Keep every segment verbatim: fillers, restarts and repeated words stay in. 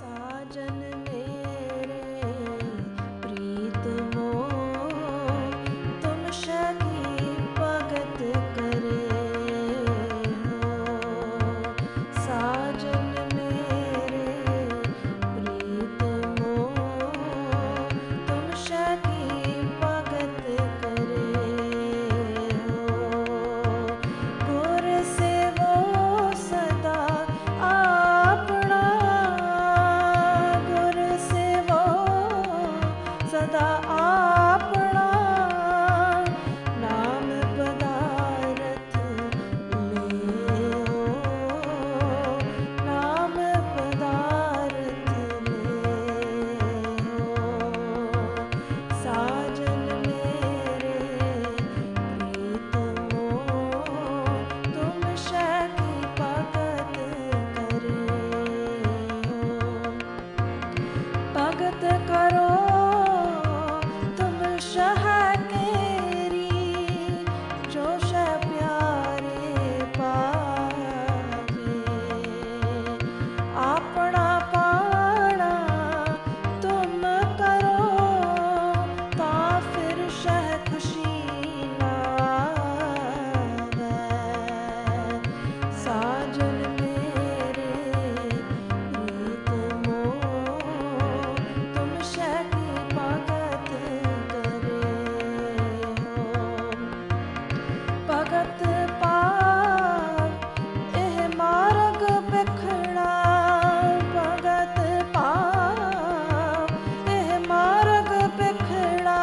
साजन मेरे प्रीतमो तुम सखी भगत करे हो। साजन मेरे प्रीतमो तुम सखी भगत करे हो। गुर से वो सदा अपना, गुर से वो सदा अपना नाम पदारथ में हो, नाम पदारथ में हो। साजन मेरे प्रीतमो तुम सखी भगत करे हो। भगत करो तुम सहाकेरी, जो स प्यारे पावे। अपना पाना तुम करो, ता फिर सह खुशी नावै। साजन मेरे प्रीतमो तुम सखी भगत करे हो। भगत पाप एह मार्ग बिखड़ा, भगत पाप एह मार्ग बिखड़ा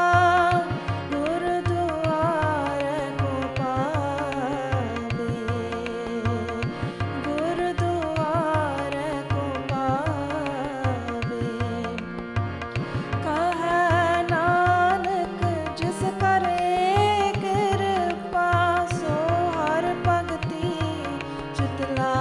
गुरुद्वार को पावे, गुरुद्वार को पावे। कहे नानक जिस करे कृपा, सो हर भगति चितला